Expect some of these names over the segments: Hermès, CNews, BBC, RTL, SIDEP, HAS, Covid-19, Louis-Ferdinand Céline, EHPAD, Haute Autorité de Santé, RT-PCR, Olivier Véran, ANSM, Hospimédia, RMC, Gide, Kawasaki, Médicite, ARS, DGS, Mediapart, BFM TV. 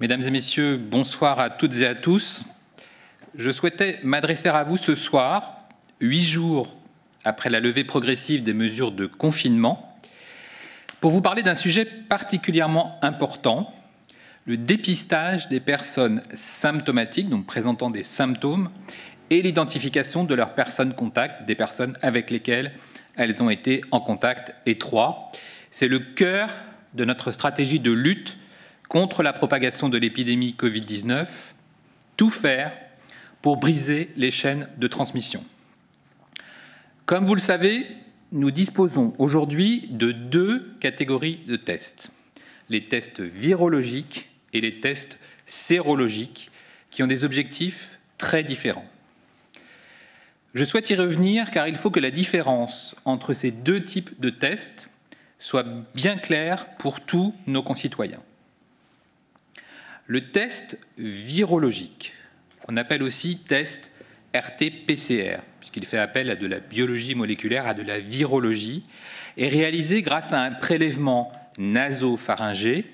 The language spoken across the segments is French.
Mesdames et messieurs, bonsoir à toutes et à tous. Je souhaitais m'adresser à vous ce soir, 8 jours après la levée progressive des mesures de confinement, pour vous parler d'un sujet particulièrement important, le dépistage des personnes symptomatiques, donc présentant des symptômes, et l'identification de leurs personnes contacts, des personnes avec lesquelles elles ont été en contact étroit. C'est le cœur de notre stratégie de lutte contre la propagation de l'épidémie Covid-19, tout faire pour briser les chaînes de transmission. Comme vous le savez, nous disposons aujourd'hui de 2 catégories de tests, les tests virologiques et les tests sérologiques, qui ont des objectifs très différents. Je souhaite y revenir car il faut que la différence entre ces 2 types de tests soit bien claire pour tous nos concitoyens. Le test virologique, on appelle aussi test RT-PCR, puisqu'il fait appel à de la biologie moléculaire, à de la virologie, est réalisé grâce à un prélèvement nasopharyngé,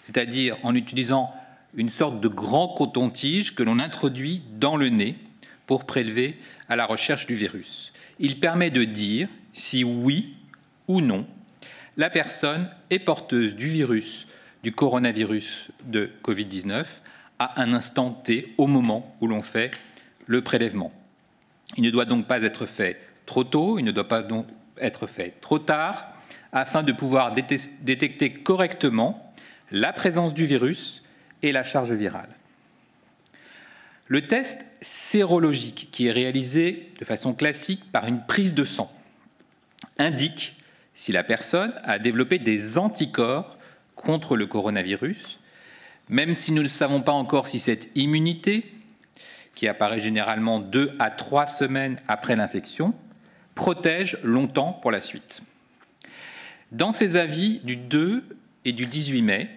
c'est-à-dire en utilisant une sorte de grand coton-tige que l'on introduit dans le nez pour prélever à la recherche du virus. Il permet de dire si oui ou non la personne est porteuse du virus, du coronavirus de Covid-19 à un instant T au moment où l'on fait le prélèvement. Il ne doit donc pas être fait trop tôt, il ne doit pas donc être fait trop tard, afin de pouvoir détecter correctement la présence du virus et la charge virale. Le test sérologique, qui est réalisé de façon classique par une prise de sang, indique si la personne a développé des anticorps contre le coronavirus, même si nous ne savons pas encore si cette immunité, qui apparaît généralement 2 à 3 semaines après l'infection, protège longtemps pour la suite. Dans ses avis du 2 et du 18 mai,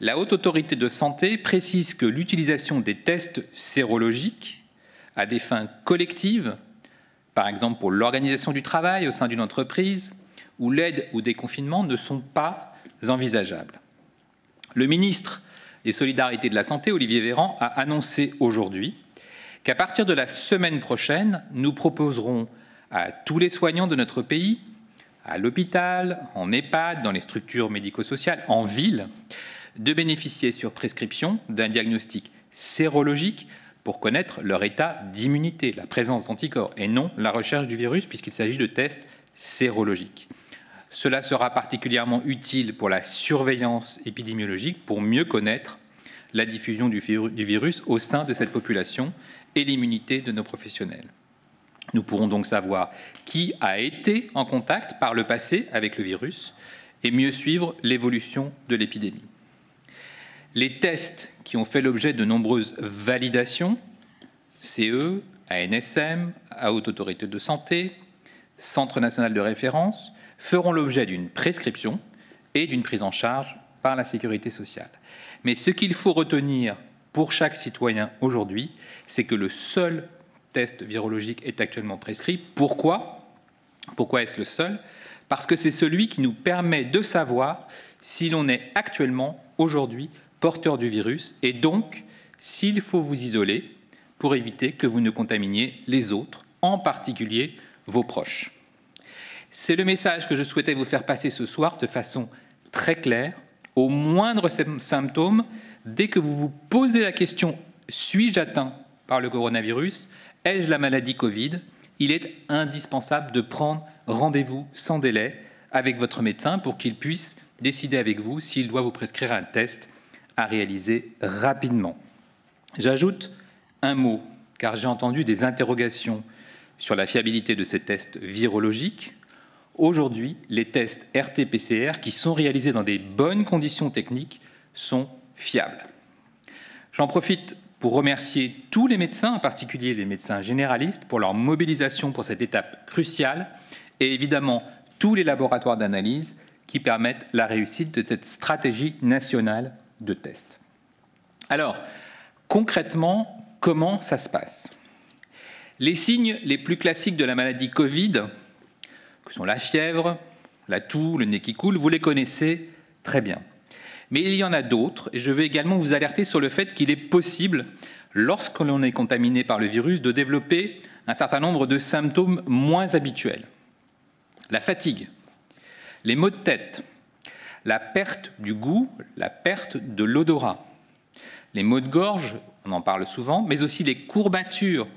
la Haute Autorité de Santé précise que l'utilisation des tests sérologiques à des fins collectives, par exemple pour l'organisation du travail au sein d'une entreprise, où l'aide ou déconfinement ne sont pas envisageables. Le ministre des Solidarités et de la Santé, Olivier Véran, a annoncé aujourd'hui qu'à partir de la semaine prochaine, nous proposerons à tous les soignants de notre pays, à l'hôpital, en EHPAD, dans les structures médico-sociales, en ville, de bénéficier sur prescription d'un diagnostic sérologique pour connaître leur état d'immunité, la présence d'anticorps, et non la recherche du virus, puisqu'il s'agit de tests sérologiques. Cela sera particulièrement utile pour la surveillance épidémiologique, pour mieux connaître la diffusion du virus au sein de cette population et l'immunité de nos professionnels. Nous pourrons donc savoir qui a été en contact par le passé avec le virus et mieux suivre l'évolution de l'épidémie. Les tests qui ont fait l'objet de nombreuses validations, CE, ANSM, Haute Autorité de Santé, Centre national de référence, feront l'objet d'une prescription et d'une prise en charge par la Sécurité sociale. Mais ce qu'il faut retenir pour chaque citoyen aujourd'hui, c'est que le seul test virologique est actuellement prescrit. Pourquoi est-ce le seul? Parce que c'est celui qui nous permet de savoir si l'on est actuellement, aujourd'hui, porteur du virus, et donc s'il faut vous isoler pour éviter que vous ne contaminiez les autres, en particulier vos proches. C'est le message que je souhaitais vous faire passer ce soir de façon très claire, au moindre symptôme, dès que vous vous posez la question « suis-je atteint par le coronavirus ? Ai-je la maladie Covid ?» Il est indispensable de prendre rendez-vous sans délai avec votre médecin pour qu'il puisse décider avec vous s'il doit vous prescrire un test à réaliser rapidement. J'ajoute un mot, car j'ai entendu des interrogations sur la fiabilité de ces tests virologiques. Aujourd'hui, les tests RT-PCR, qui sont réalisés dans des bonnes conditions techniques, sont fiables. J'en profite pour remercier tous les médecins, en particulier les médecins généralistes, pour leur mobilisation pour cette étape cruciale, et évidemment tous les laboratoires d'analyse qui permettent la réussite de cette stratégie nationale de test. Alors, concrètement, comment ça se passe? Les signes les plus classiques de la maladie Covid, que sont la fièvre, la toux, le nez qui coule, vous les connaissez très bien. mais il y en a d'autres, et je vais également vous alerter sur le fait qu'il est possible, lorsque l'on est contaminé par le virus, de développer un certain nombre de symptômes moins habituels. La fatigue, les maux de tête, la perte du goût, la perte de l'odorat, les maux de gorge, on en parle souvent, mais aussi les courbatures,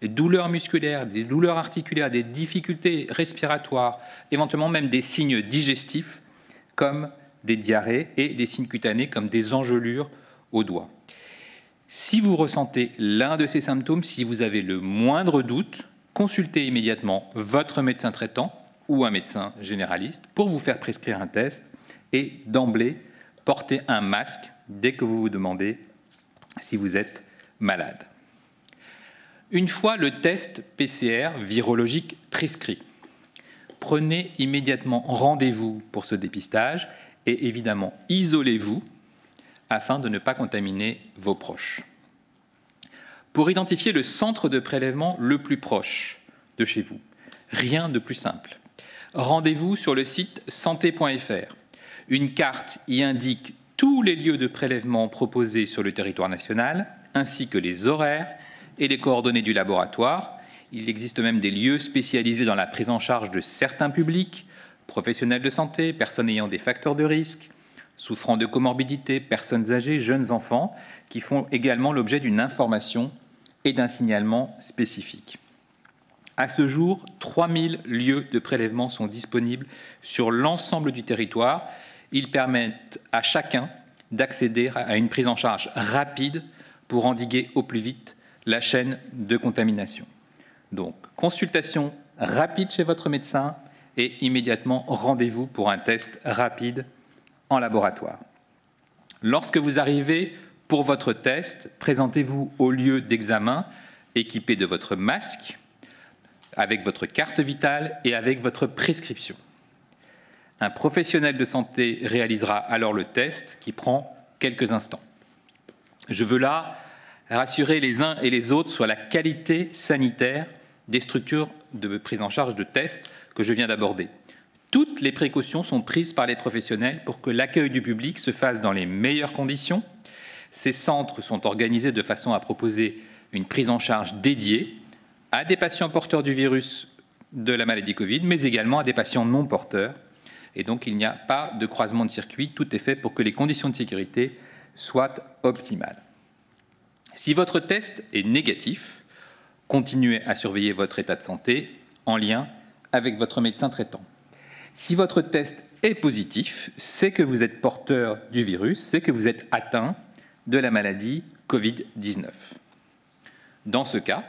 les douleurs musculaires, les douleurs articulaires, des difficultés respiratoires, éventuellement même des signes digestifs comme des diarrhées et des signes cutanés comme des engelures aux doigts. Si vous ressentez l'un de ces symptômes, si vous avez le moindre doute, consultez immédiatement votre médecin traitant ou un médecin généraliste pour vous faire prescrire un test et d'emblée portez un masque dès que vous vous demandez si vous êtes malade. Une fois le test PCR virologique prescrit, prenez immédiatement rendez-vous pour ce dépistage et évidemment isolez-vous afin de ne pas contaminer vos proches. Pour identifier le centre de prélèvement le plus proche de chez vous, rien de plus simple. Rendez-vous sur le site santé.fr. Une carte y indique tous les lieux de prélèvement proposés sur le territoire national, ainsi que les horaires et les coordonnées du laboratoire. Il existe même des lieux spécialisés dans la prise en charge de certains publics, professionnels de santé, personnes ayant des facteurs de risque, souffrant de comorbidités, personnes âgées, jeunes enfants, qui font également l'objet d'une information et d'un signalement spécifique. À ce jour, 3000 lieux de prélèvement sont disponibles sur l'ensemble du territoire. Ils permettent à chacun d'accéder à une prise en charge rapide pour endiguer au plus vite la chaîne de contamination. Donc, consultation rapide chez votre médecin et immédiatement rendez-vous pour un test rapide en laboratoire. Lorsque vous arrivez pour votre test, présentez-vous au lieu d'examen équipé de votre masque, avec votre carte vitale et avec votre prescription. Un professionnel de santé réalisera alors le test qui prend quelques instants. Je veux là rassurer les uns et les autres sur la qualité sanitaire des structures de prise en charge de tests que je viens d'aborder. Toutes les précautions sont prises par les professionnels pour que l'accueil du public se fasse dans les meilleures conditions. Ces centres sont organisés de façon à proposer une prise en charge dédiée à des patients porteurs du virus de la maladie Covid, mais également à des patients non porteurs. Et donc, il n'y a pas de croisement de circuit. Tout est fait pour que les conditions de sécurité soient optimales. Si votre test est négatif, continuez à surveiller votre état de santé en lien avec votre médecin traitant. Si votre test est positif, c'est que vous êtes porteur du virus, c'est que vous êtes atteint de la maladie Covid-19. Dans ce cas,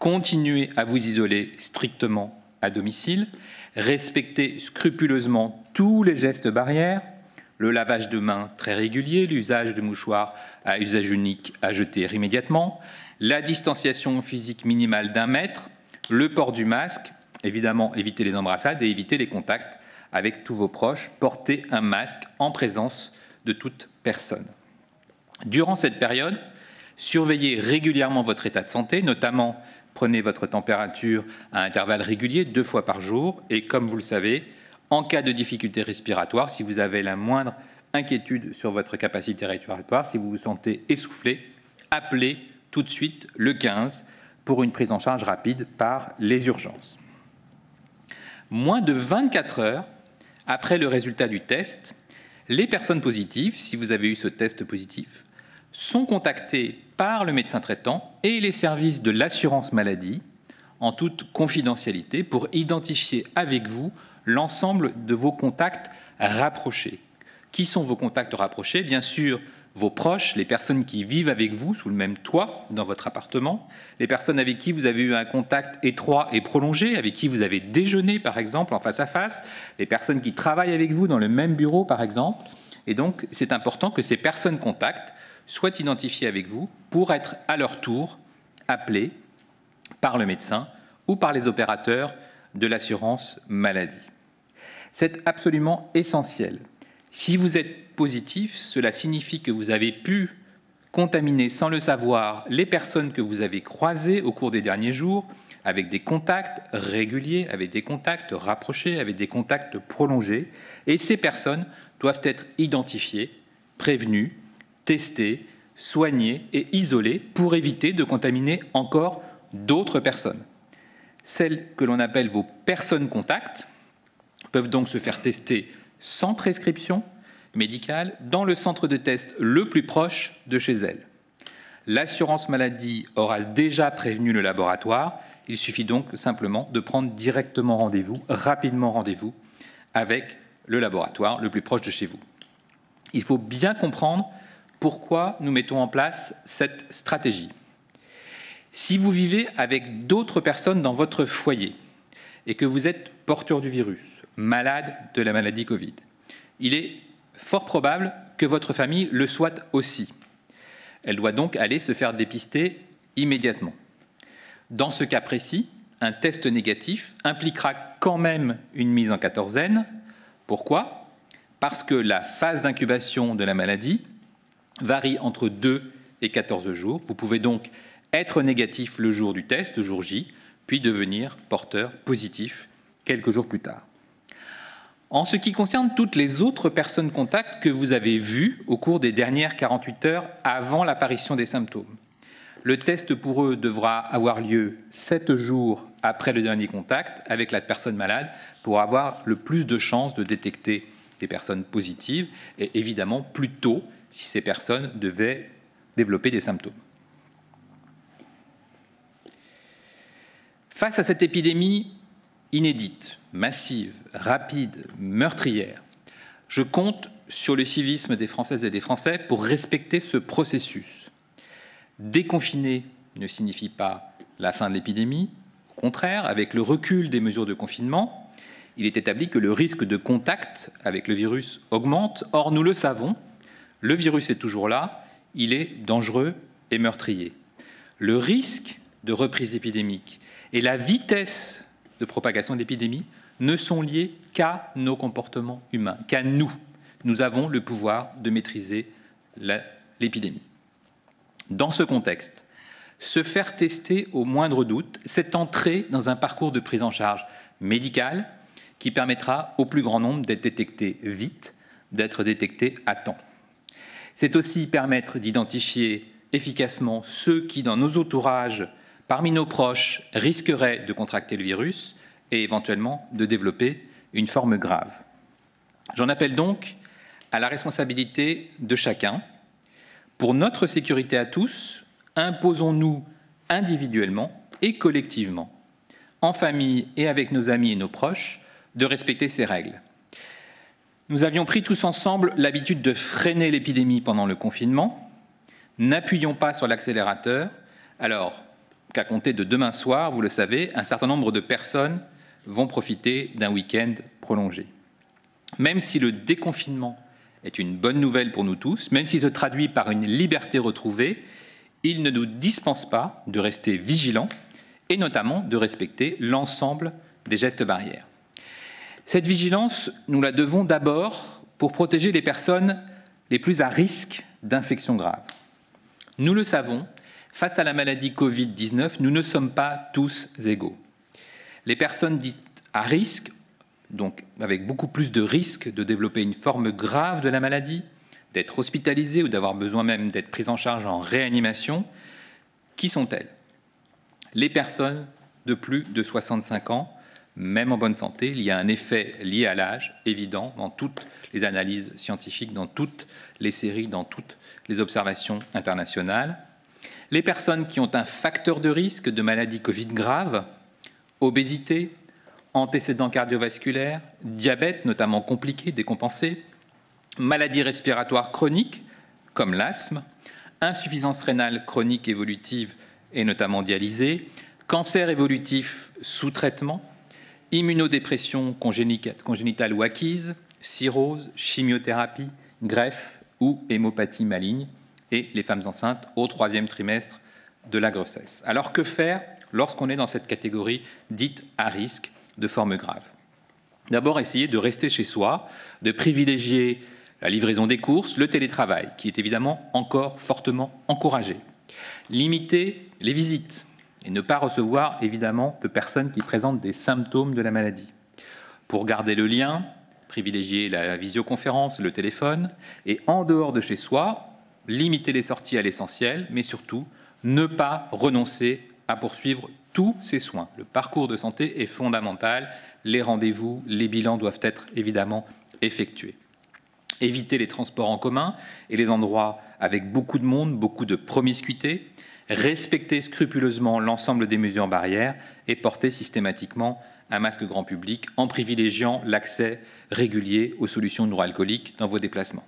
continuez à vous isoler strictement à domicile, respectez scrupuleusement tous les gestes barrières, le lavage de mains très régulier, l'usage de mouchoirs à usage unique à jeter immédiatement, la distanciation physique minimale d'1 mètre, le port du masque, évidemment évitez les embrassades et évitez les contacts avec tous vos proches, portez un masque en présence de toute personne. Durant cette période, surveillez régulièrement votre état de santé, notamment prenez votre température à intervalles réguliers, 2 fois par jour. Et comme vous le savez, en cas de difficulté respiratoire, si vous avez la moindre inquiétude sur votre capacité respiratoire, si vous vous sentez essoufflé, appelez tout de suite le 15 pour une prise en charge rapide par les urgences. Moins de 24 heures après le résultat du test, les personnes positives, si vous avez eu ce test positif, sont contactés par le médecin traitant et les services de l'assurance maladie en toute confidentialité pour identifier avec vous l'ensemble de vos contacts rapprochés. Qui sont vos contacts rapprochés? Bien sûr, vos proches, les personnes qui vivent avec vous sous le même toit dans votre appartement, les personnes avec qui vous avez eu un contact étroit et prolongé, avec qui vous avez déjeuné par exemple en face à face, les personnes qui travaillent avec vous dans le même bureau par exemple. Et donc, c'est important que ces personnes contacts soient identifiés avec vous pour être à leur tour appelés par le médecin ou par les opérateurs de l'assurance maladie. C'est absolument essentiel. Si vous êtes positif, cela signifie que vous avez pu contaminer sans le savoir les personnes que vous avez croisées au cours des derniers jours avec des contacts réguliers, avec des contacts rapprochés, avec des contacts prolongés. Et ces personnes doivent être identifiées prévenus, testés, soignés et isolés pour éviter de contaminer encore d'autres personnes. Celles que l'on appelle vos personnes contacts peuvent donc se faire tester sans prescription médicale dans le centre de test le plus proche de chez elles. L'assurance maladie aura déjà prévenu le laboratoire. Il suffit donc simplement de prendre directement rendez-vous, rapidement rendez-vous, avec le laboratoire le plus proche de chez vous. Il faut bien comprendre pourquoi nous mettons en place cette stratégie. Si vous vivez avec d'autres personnes dans votre foyer et que vous êtes porteur du virus, malade de la maladie Covid, il est fort probable que votre famille le soit aussi. Elle doit donc aller se faire dépister immédiatement. Dans ce cas précis, un test négatif impliquera quand même une mise en quatorzaine. Pourquoi? Parce que la phase d'incubation de la maladie varie entre 2 et 14 jours. Vous pouvez donc être négatif le jour du test, le jour J, puis devenir porteur positif quelques jours plus tard. En ce qui concerne toutes les autres personnes contacts que vous avez vues au cours des dernières 48 heures avant l'apparition des symptômes, le test pour eux devra avoir lieu 7 jours après le dernier contact avec la personne malade pour avoir le plus de chances de détecter des personnes positives et évidemment plus tôt si ces personnes devaient développer des symptômes. Face à cette épidémie inédite, massive, rapide, meurtrière, je compte sur le civisme des Françaises et des Français pour respecter ce processus. Déconfiner ne signifie pas la fin de l'épidémie. Au contraire, avec le recul des mesures de confinement, il est établi que le risque de contact avec le virus augmente. Or, nous le savons, le virus est toujours là, il est dangereux et meurtrier. Le risque de reprise épidémique et la vitesse de propagation de l'épidémie ne sont liés qu'à nos comportements humains, qu'à nous. Nous avons le pouvoir de maîtriser l'épidémie. Dans ce contexte, se faire tester au moindre doute, c'est entrer dans un parcours de prise en charge médicale qui permettra au plus grand nombre d'être détecté vite, d'être détecté à temps. C'est aussi permettre d'identifier efficacement ceux qui, dans nos entourages, parmi nos proches, risqueraient de contracter le virus et éventuellement de développer une forme grave. J'en appelle donc à la responsabilité de chacun. Pour notre sécurité à tous, imposons-nous individuellement et collectivement, en famille et avec nos amis et nos proches, de respecter ces règles. Nous avions pris tous ensemble l'habitude de freiner l'épidémie pendant le confinement. N'appuyons pas sur l'accélérateur, alors qu'à compter de demain soir, vous le savez, un certain nombre de personnes vont profiter d'un week-end prolongé. Même si le déconfinement est une bonne nouvelle pour nous tous, même s'il se traduit par une liberté retrouvée, il ne nous dispense pas de rester vigilants et notamment de respecter l'ensemble des gestes barrières. Cette vigilance, nous la devons d'abord pour protéger les personnes les plus à risque d'infection grave. Nous le savons, face à la maladie Covid-19, nous ne sommes pas tous égaux. Les personnes dites à risque, donc avec beaucoup plus de risques de développer une forme grave de la maladie, d'être hospitalisé ou d'avoir besoin même d'être prise en charge en réanimation, qui sont-elles? Les personnes de plus de 65 ans, même en bonne santé, il y a un effet lié à l'âge, évident dans toutes les analyses scientifiques, dans toutes les séries, dans toutes les observations internationales. Les personnes qui ont un facteur de risque de maladie Covid grave, obésité, antécédents cardiovasculaires, diabète, notamment compliqué, décompensé, maladies respiratoires chroniques, comme l'asthme, insuffisance rénale chronique évolutive et notamment dialysée, cancer évolutif sous traitement, immunodépression congénitale ou acquise, cirrhose, chimiothérapie, greffe ou hémopathie maligne, et les femmes enceintes au 3e trimestre de la grossesse. Alors que faire lorsqu'on est dans cette catégorie dite à risque de forme grave? D'abord, essayer de rester chez soi, de privilégier la livraison des courses, le télétravail, qui est évidemment encore fortement encouragé. Limiter les visites et ne pas recevoir évidemment de personnes qui présentent des symptômes de la maladie. Pour garder le lien, privilégier la visioconférence, le téléphone, et en dehors de chez soi, limiter les sorties à l'essentiel, mais surtout ne pas renoncer à poursuivre tous ces soins. Le parcours de santé est fondamental, les rendez-vous, les bilans doivent être évidemment effectués. Éviter les transports en commun et les endroits avec beaucoup de monde, beaucoup de promiscuité, respecter scrupuleusement l'ensemble des mesures barrières et porter systématiquement un masque grand public en privilégiant l'accès régulier aux solutions non-alcooliques dans vos déplacements.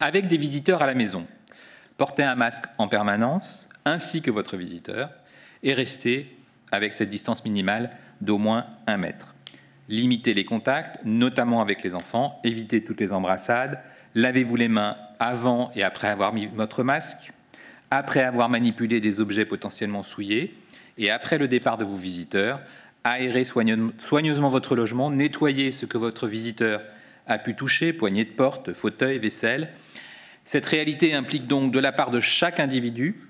Avec des visiteurs à la maison, portez un masque en permanence ainsi que votre visiteur et restez avec cette distance minimale d'au moins 1 mètre. Limitez les contacts, notamment avec les enfants, évitez toutes les embrassades, lavez-vous les mains avant et après avoir mis votre masque, après avoir manipulé des objets potentiellement souillés et après le départ de vos visiteurs, aérez soigneusement votre logement, nettoyez ce que votre visiteur a pu toucher, poignées de porte, fauteuil, vaisselle. Cette réalité implique donc de la part de chaque individu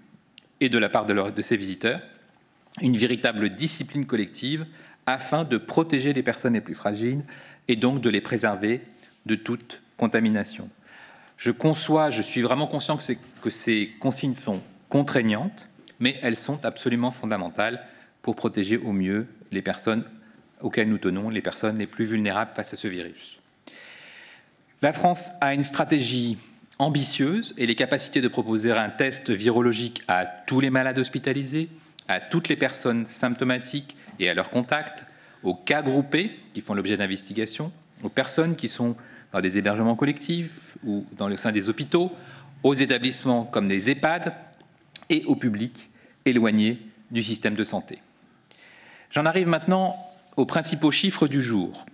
et de la part de ses visiteurs une véritable discipline collective afin de protéger les personnes les plus fragiles et donc de les préserver de toute contamination. Je suis vraiment conscient que ces consignes sont contraignantes, mais elles sont absolument fondamentales pour protéger au mieux les personnes auxquelles nous tenons, les personnes les plus vulnérables face à ce virus. La France a une stratégie ambitieuse et les capacités de proposer un test virologique à tous les malades hospitalisés, à toutes les personnes symptomatiques et à leurs contacts, aux cas groupés qui font l'objet d'investigations, aux personnes qui sont dans des hébergements collectifs ou dans le sein des hôpitaux, aux établissements comme des EHPAD et au public éloigné du système de santé. J'en arrive maintenant aux principaux chiffres du jour.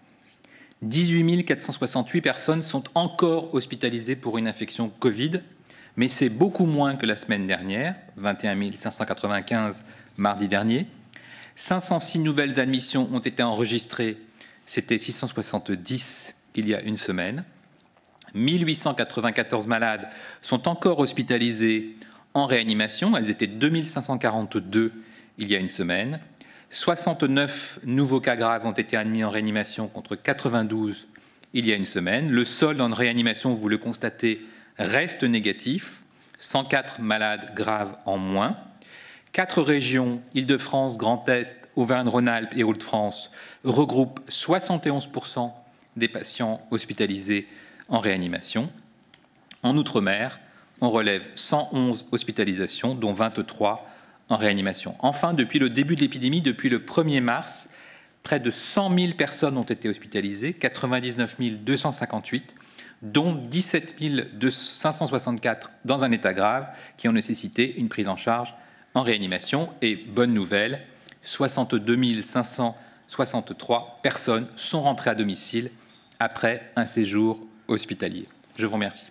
18 468 personnes sont encore hospitalisées pour une infection Covid, mais c'est beaucoup moins que la semaine dernière, 21 595 mardi dernier. 506 nouvelles admissions ont été enregistrées, c'était 670 il y a une semaine. 1894 malades sont encore hospitalisés en réanimation, elles étaient 2542 il y a une semaine. 69 nouveaux cas graves ont été admis en réanimation contre 92 il y a une semaine. Le solde en réanimation, vous le constatez, reste négatif, 104 malades graves en moins. 4 régions, Île-de-France, Grand Est, Auvergne-Rhône-Alpes et Hauts-de-France, regroupent 71% des patients hospitalisés en réanimation. En Outre-mer, on relève 111 hospitalisations, dont 23 en réanimation. Enfin, depuis le début de l'épidémie, depuis le 1er mars, près de 100 000 personnes ont été hospitalisées, 99 258, dont 17 564 dans un état grave qui ont nécessité une prise en charge en réanimation. Et bonne nouvelle, 62 563 personnes sont rentrées à domicile après un séjour hospitalier. Je vous remercie.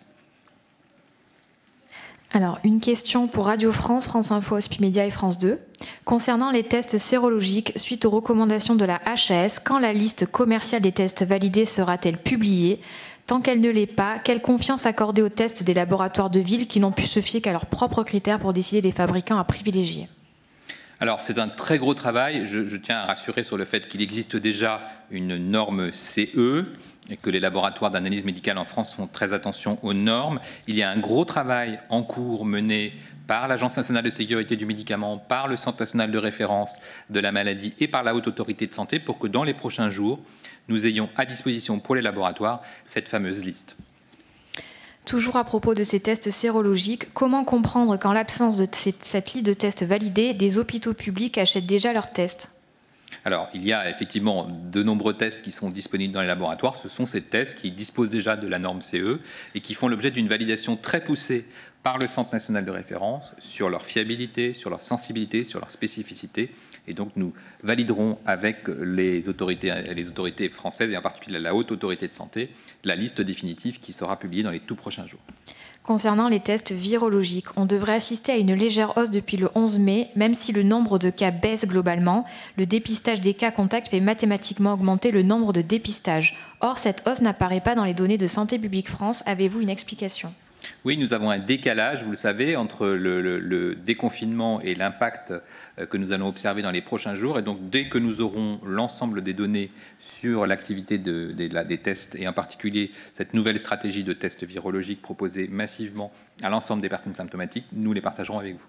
Alors, une question pour Radio France, France Info, Hospimédia et France 2. Concernant les tests sérologiques, suite aux recommandations de la HAS, quand la liste commerciale des tests validés sera-t-elle publiée? Tant qu'elle ne l'est pas, quelle confiance accorder aux tests des laboratoires de ville qui n'ont pu se fier qu'à leurs propres critères pour décider des fabricants à privilégier? Alors, c'est un très gros travail. Je tiens à rassurer sur le fait qu'il existe déjà une norme CE et que les laboratoires d'analyse médicale en France font très attention aux normes. Il y a un gros travail en cours mené par l'Agence nationale de sécurité du médicament, par le Centre national de référence de la maladie et par la Haute Autorité de Santé pour que dans les prochains jours, nous ayons à disposition pour les laboratoires cette fameuse liste. Toujours à propos de ces tests sérologiques, comment comprendre qu'en l'absence de cette liste de tests validés, des hôpitaux publics achètent déjà leurs tests? Alors, il y a effectivement de nombreux tests qui sont disponibles dans les laboratoires. Ce sont ces tests qui disposent déjà de la norme CE et qui font l'objet d'une validation très poussée par le Centre national de référence sur leur fiabilité, sur leur sensibilité, sur leur spécificité. Et donc, nous validerons avec les autorités françaises et en particulier la Haute Autorité de Santé la liste définitive qui sera publiée dans les tout prochains jours. Concernant les tests virologiques, on devrait assister à une légère hausse depuis le 11 mai, même si le nombre de cas baisse globalement. Le dépistage des cas contacts fait mathématiquement augmenter le nombre de dépistages. Or, cette hausse n'apparaît pas dans les données de Santé publique France. Avez-vous une explication ? Oui, nous avons un décalage, vous le savez, entre le déconfinement et l'impact que nous allons observer dans les prochains jours. Et donc, dès que nous aurons l'ensemble des données sur l'activité des tests, et en particulier cette nouvelle stratégie de tests virologiques proposée massivement à l'ensemble des personnes symptomatiques, nous les partagerons avec vous.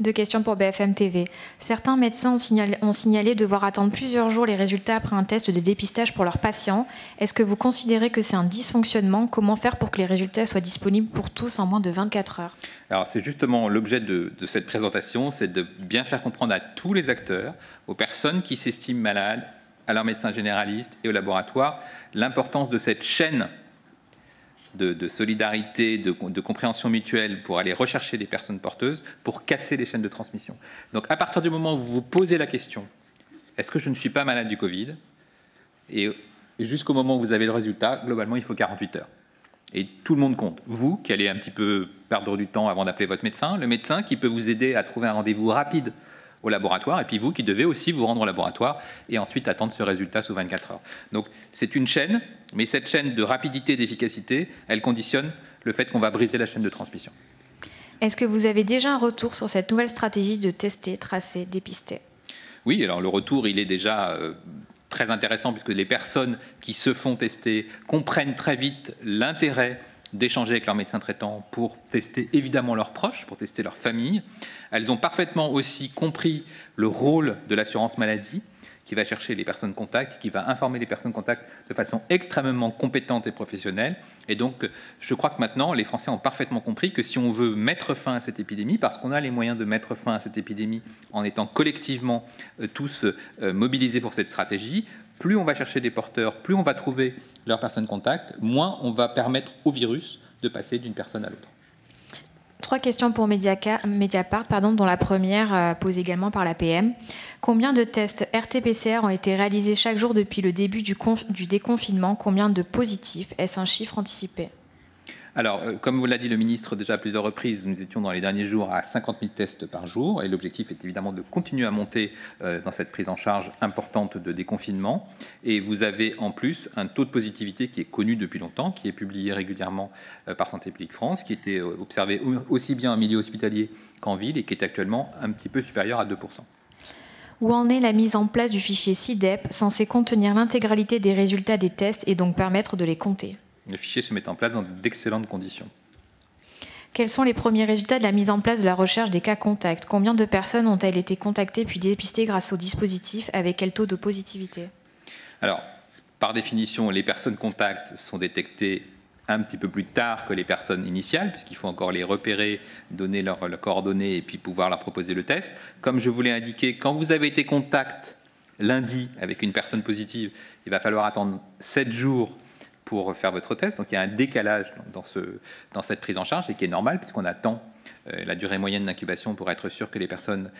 Deux questions pour BFM TV. Certains médecins ont signalé devoir attendre plusieurs jours les résultats après un test de dépistage pour leurs patients. Est-ce que vous considérez que c'est un dysfonctionnement? Comment faire pour que les résultats soient disponibles pour tous en moins de 24 heures? Alors c'est justement l'objet de cette présentation, c'est de bien faire comprendre à tous les acteurs, aux personnes qui s'estiment malades, à leurs médecins généralistes et aux laboratoires, l'importance de cette chaîne de solidarité, de compréhension mutuelle pour aller rechercher les personnes porteuses, pour casser les chaînes de transmission. Donc à partir du moment où vous vous posez la question, est-ce que je ne suis pas malade du Covid? Et jusqu'au moment où vous avez le résultat, globalement il faut 48 heures. Et tout le monde compte. Vous qui allez un petit peu perdre du temps avant d'appeler votre médecin, le médecin qui peut vous aider à trouver un rendez-vous rapide au laboratoire, et puis vous qui devez aussi vous rendre au laboratoire et ensuite attendre ce résultat sous 24 heures. Donc c'est une chaîne, mais cette chaîne de rapidité et d'efficacité, elle conditionne le fait qu'on va briser la chaîne de transmission. Est-ce que vous avez déjà un retour sur cette nouvelle stratégie de tester, tracer, dépister? Oui, alors le retour, il est déjà très intéressant puisque les personnes qui se font tester comprennent très vite l'intérêt d'échanger avec leurs médecins traitants pour tester évidemment leurs proches, pour tester leur famille. Elles ont parfaitement aussi compris le rôle de l'assurance maladie qui va chercher les personnes contacts, qui va informer les personnes contacts de façon extrêmement compétente et professionnelle. Et donc, je crois que maintenant, les Français ont parfaitement compris que si on veut mettre fin à cette épidémie, parce qu'on a les moyens de mettre fin à cette épidémie en étant collectivement tous mobilisés pour cette stratégie, plus on va chercher des porteurs, plus on va trouver leurs personnes contacts, moins on va permettre au virus de passer d'une personne à l'autre. Trois questions pour Mediapart, dont la première posée également par la PM. Combien de tests RT-PCR ont été réalisés chaque jour depuis le début du déconfinement? Combien de positifs? Est-ce un chiffre anticipé? Alors, comme vous l'a dit le ministre déjà à plusieurs reprises, nous étions dans les derniers jours à 50 000 tests par jour et l'objectif est évidemment de continuer à monter dans cette prise en charge importante de déconfinement. Et vous avez en plus un taux de positivité qui est connu depuis longtemps, qui est publié régulièrement par Santé publique France, qui était observé aussi bien en milieu hospitalier qu'en ville et qui est actuellement un petit peu supérieur à 2%. Où en est la mise en place du fichier SIDEP, censé contenir l'intégralité des résultats des tests et donc permettre de les compter? Les fichiers se mettent en place dans d'excellentes conditions. Quels sont les premiers résultats de la mise en place de la recherche des cas contacts? Combien de personnes ont-elles été contactées puis dépistées grâce au dispositif? Avec quel taux de positivité? Alors, par définition, les personnes contacts sont détectées un petit peu plus tard que les personnes initiales, puisqu'il faut encore les repérer, donner leurs coordonnées et puis pouvoir leur proposer le test. Comme je vous l'ai indiqué, quand vous avez été contact lundi avec une personne positive, il va falloir attendre 7 jours pour faire votre test. Donc il y a un décalage dans cette prise en charge et qui est normal puisqu'on attend la durée moyenne d'incubation pour être sûr que les personnes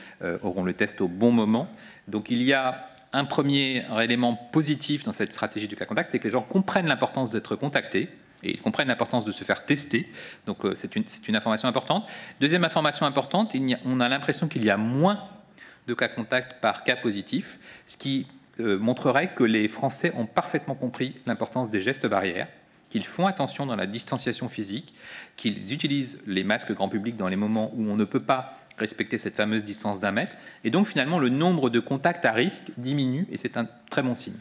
auront le test au bon moment. Donc il y a un premier élément positif dans cette stratégie du cas contact, c'est que les gens comprennent l'importance d'être contactés et ils comprennent l'importance de se faire tester. Donc c'est une information importante. Deuxième information importante, on a l'impression qu'il y a moins de cas contact par cas positif, ce qui montrerait que les Français ont parfaitement compris l'importance des gestes barrières, qu'ils font attention dans la distanciation physique, qu'ils utilisent les masques grand public dans les moments où on ne peut pas respecter cette fameuse distance d'1 mètre. Et donc finalement, le nombre de contacts à risque diminue et c'est un très bon signe.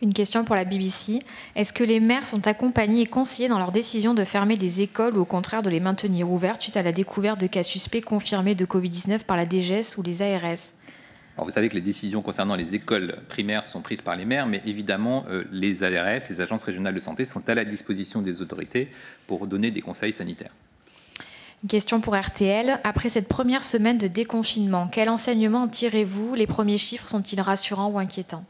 Une question pour la BBC. Est-ce que les maires sont accompagnés et conseillés dans leur décision de fermer des écoles ou au contraire de les maintenir ouvertes suite à la découverte de cas suspects confirmés de Covid-19 par la DGS ou les ARS? Alors vous savez que les décisions concernant les écoles primaires sont prises par les maires, mais évidemment, les ARS, les agences régionales de santé, sont à la disposition des autorités pour donner des conseils sanitaires. Une question pour RTL. Après cette première semaine de déconfinement, quel enseignement en tirez-vous? Les premiers chiffres sont-ils rassurants ou inquiétants?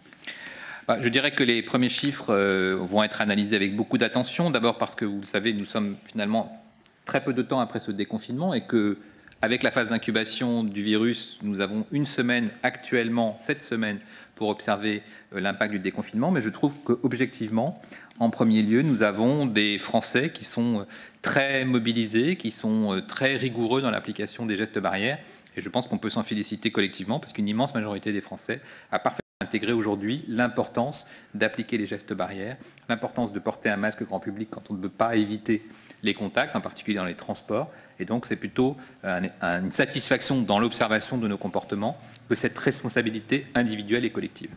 Je dirais que les premiers chiffres vont être analysés avec beaucoup d'attention. D'abord parce que, vous le savez, nous sommes finalement très peu de temps après ce déconfinement et que, avec la phase d'incubation du virus, nous avons une semaine actuellement, cette semaine, pour observer l'impact du déconfinement. Mais je trouve qu'objectivement, en premier lieu, nous avons des Français qui sont très mobilisés, qui sont très rigoureux dans l'application des gestes barrières. Et je pense qu'on peut s'en féliciter collectivement parce qu'une immense majorité des Français a parfaitement intégré aujourd'hui l'importance d'appliquer les gestes barrières, l'importance de porter un masque grand public quand on ne peut pas éviter les contacts, en particulier dans les transports. Et donc, c'est plutôt une satisfaction dans l'observation de nos comportements que cette responsabilité individuelle et collective.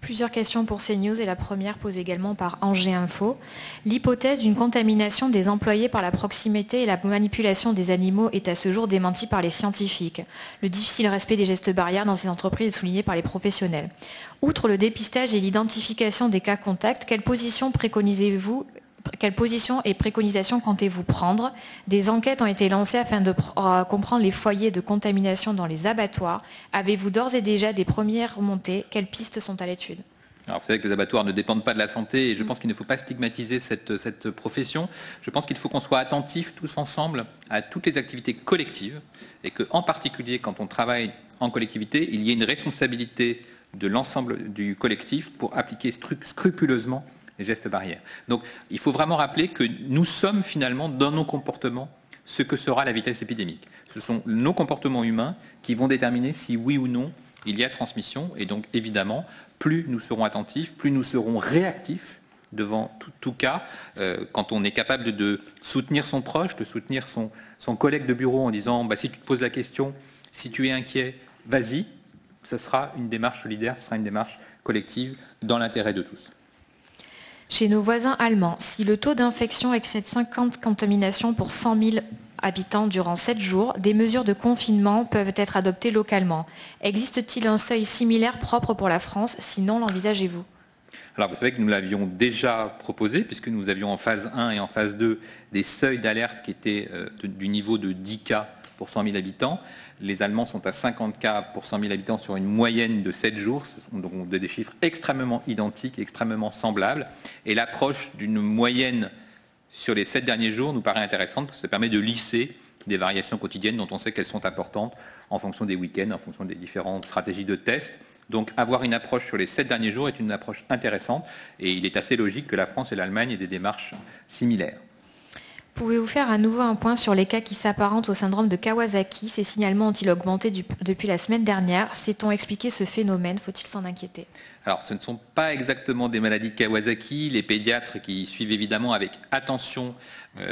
Plusieurs questions pour CNews et la première posée également par Angers Info. L'hypothèse d'une contamination des employés par la proximité et la manipulation des animaux est à ce jour démentie par les scientifiques. Le difficile respect des gestes barrières dans ces entreprises est souligné par les professionnels. Outre le dépistage et l'identification des cas contacts, quelle position et préconisation comptez-vous prendre? Des enquêtes ont été lancées afin de comprendre les foyers de contamination dans les abattoirs. Avez-vous d'ores et déjà des premières remontées? Quelles pistes sont à l'étude? Alors, vous savez que les abattoirs ne dépendent pas de la santé et je pense qu'il ne faut pas stigmatiser cette profession. Je pense qu'il faut qu'on soit attentifs tous ensemble à toutes les activités collectives et qu'en particulier, quand on travaille en collectivité, il y ait une responsabilité de l'ensemble du collectif pour appliquer scrupuleusement les gestes barrières. Donc, il faut vraiment rappeler que nous sommes finalement dans nos comportements ce que sera la vitesse épidémique. Ce sont nos comportements humains qui vont déterminer si oui ou non il y a transmission. Et donc, évidemment, plus nous serons attentifs, plus nous serons réactifs devant tout cas. Quand on est capable de soutenir son proche, de soutenir son collègue de bureau en disant « si tu te poses la question, si tu es inquiet, vas-y », ce sera une démarche solidaire, ce sera une démarche collective dans l'intérêt de tous. Chez nos voisins allemands, si le taux d'infection excède 50 contaminations pour 100 000 habitants durant 7 jours, des mesures de confinement peuvent être adoptées localement. Existe-t-il un seuil similaire propre pour la France? Sinon, l'envisagez-vous? Alors, vous savez que nous l'avions déjà proposé, puisque nous avions en phase 1 et en phase 2 des seuils d'alerte qui étaient du niveau de 10 cas pour 100 000 habitants. Les Allemands sont à 50 cas pour 100 000 habitants sur une moyenne de 7 jours. Ce sont donc des chiffres extrêmement identiques, extrêmement semblables. Et l'approche d'une moyenne sur les 7 derniers jours nous paraît intéressante parce que ça permet de lisser des variations quotidiennes dont on sait qu'elles sont importantes en fonction des week-ends, en fonction des différentes stratégies de test. Donc avoir une approche sur les 7 derniers jours est une approche intéressante et il est assez logique que la France et l'Allemagne aient des démarches similaires. Pouvez-vous faire à nouveau un point sur les cas qui s'apparentent au syndrome de Kawasaki? Ces signalements ont-ils augmenté depuis la semaine dernière? Sait-on expliquer ce phénomène? Faut-il s'en inquiéter? Alors, ce ne sont pas exactement des maladies de Kawasaki. Les pédiatres qui suivent évidemment avec attention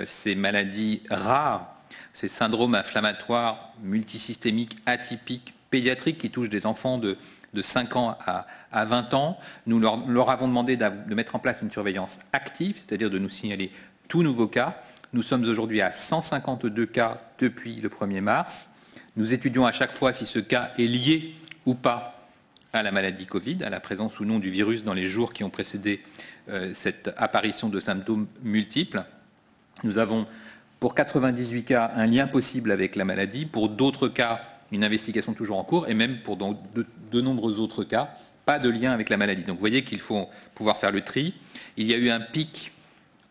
ces maladies rares, ces syndromes inflammatoires multisystémiques atypiques pédiatriques qui touchent des enfants de 5 ans à 20 ans, nous leur avons demandé de mettre en place une surveillance active, c'est-à-dire de nous signaler tout nouveau cas. Nous sommes aujourd'hui à 152 cas depuis le 1er mars. Nous étudions à chaque fois si ce cas est lié ou pas à la maladie Covid, à la présence ou non du virus dans les jours qui ont précédé cette apparition de symptômes multiples. Nous avons pour 98 cas un lien possible avec la maladie, pour d'autres cas une investigation toujours en cours et même pour de nombreux autres cas, pas de lien avec la maladie. Donc vous voyez qu'il faut pouvoir faire le tri. Il y a eu un pic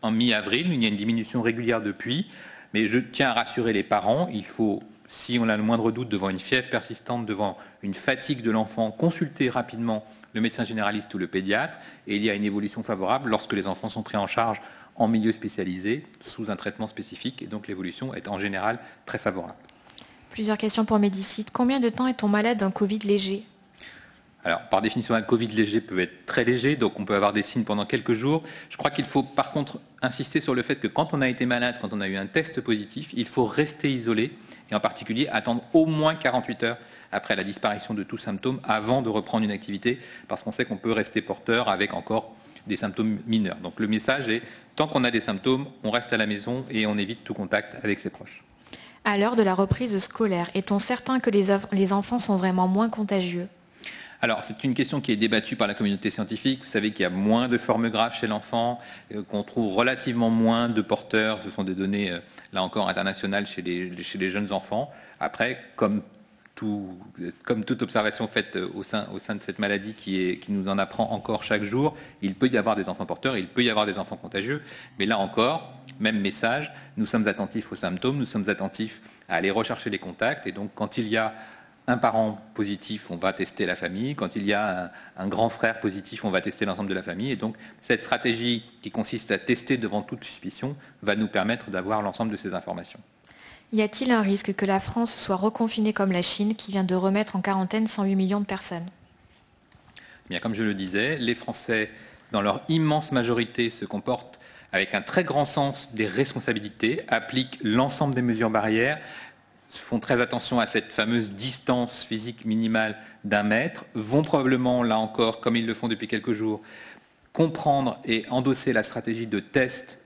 en mi-avril, il y a une diminution régulière depuis, mais je tiens à rassurer les parents, il faut, si on a le moindre doute devant une fièvre persistante, devant une fatigue de l'enfant, consulter rapidement le médecin généraliste ou le pédiatre, et il y a une évolution favorable lorsque les enfants sont pris en charge en milieu spécialisé, sous un traitement spécifique, et donc l'évolution est en général très favorable. Plusieurs questions pour Médicite. Combien de temps est-on malade d'un Covid léger ? Alors, par définition, un Covid léger peut être très léger, donc on peut avoir des signes pendant quelques jours. Je crois qu'il faut par contre insister sur le fait que quand on a été malade, quand on a eu un test positif, il faut rester isolé et en particulier attendre au moins 48 heures après la disparition de tout symptôme avant de reprendre une activité parce qu'on sait qu'on peut rester porteur avec encore des symptômes mineurs. Donc le message est, tant qu'on a des symptômes, on reste à la maison et on évite tout contact avec ses proches. À l'heure de la reprise scolaire, est-on certain que les enfants sont vraiment moins contagieux ? Alors, c'est une question qui est débattue par la communauté scientifique. Vous savez qu'il y a moins de formes graves chez l'enfant, qu'on trouve relativement moins de porteurs. Ce sont des données, là encore, internationales chez les jeunes enfants. Après, comme toute observation faite au sein de cette maladie qui nous en apprend encore chaque jour, il peut y avoir des enfants porteurs, il peut y avoir des enfants contagieux. Mais là encore, même message, nous sommes attentifs aux symptômes, nous sommes attentifs à aller rechercher les contacts. Et donc, quand il y a un parent positif, on va tester la famille. Quand il y a un grand frère positif, on va tester l'ensemble de la famille. Et donc, cette stratégie qui consiste à tester devant toute suspicion va nous permettre d'avoir l'ensemble de ces informations. Y a-t-il un risque que la France soit reconfinée comme la Chine, qui vient de remettre en quarantaine 108 millions de personnes? Bien, comme je le disais, les Français, dans leur immense majorité, se comportent avec un très grand sens des responsabilités, appliquent l'ensemble des mesures barrières, font très attention à cette fameuse distance physique minimale d'1 mètre, vont probablement, là encore, comme ils le font depuis quelques jours, comprendre et endosser la stratégie de test,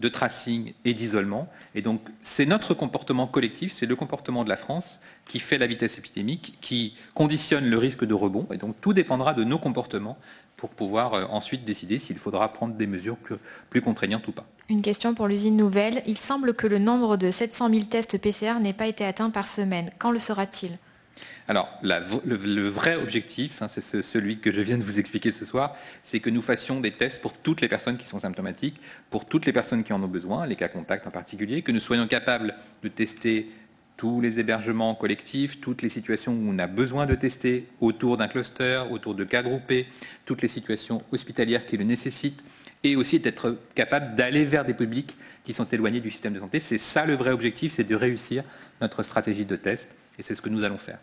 de tracing et d'isolement. Et donc, c'est notre comportement collectif, c'est le comportement de la France qui fait la vitesse épidémique, qui conditionne le risque de rebond. Et donc, tout dépendra de nos comportements pour pouvoir ensuite décider s'il faudra prendre des mesures plus contraignantes ou pas. Une question pour l'usine nouvelle. Il semble que le nombre de 700 000 tests PCR n'ait pas été atteint par semaine. Quand le sera-t-il ? Alors, le vrai objectif, hein, c'est celui que je viens de vous expliquer ce soir, c'est que nous fassions des tests pour toutes les personnes qui sont symptomatiques, pour toutes les personnes qui en ont besoin, les cas contacts en particulier, que nous soyons capables de tester tous les hébergements collectifs, toutes les situations où on a besoin de tester autour d'un cluster, autour de cas groupés, toutes les situations hospitalières qui le nécessitent, et aussi d'être capable d'aller vers des publics qui sont éloignés du système de santé. C'est ça le vrai objectif, c'est de réussir notre stratégie de test, et c'est ce que nous allons faire.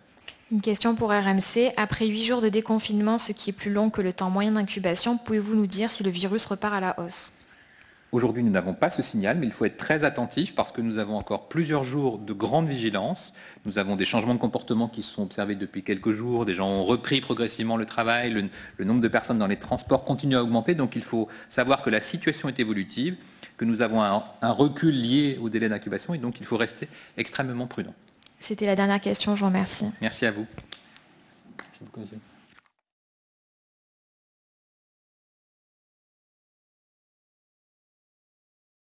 Une question pour RMC. Après 8 jours de déconfinement, ce qui est plus long que le temps moyen d'incubation, pouvez-vous nous dire si le virus repart à la hausse ? Aujourd'hui, nous n'avons pas ce signal, mais il faut être très attentif parce que nous avons encore plusieurs jours de grande vigilance. Nous avons des changements de comportement qui se sont observés depuis quelques jours. Des gens ont repris progressivement le travail. Le nombre de personnes dans les transports continue à augmenter. Donc, il faut savoir que la situation est évolutive, que nous avons un recul lié au délai d'incubation et donc il faut rester extrêmement prudent. C'était la dernière question. Je vous remercie. Merci à vous. Merci beaucoup, monsieur.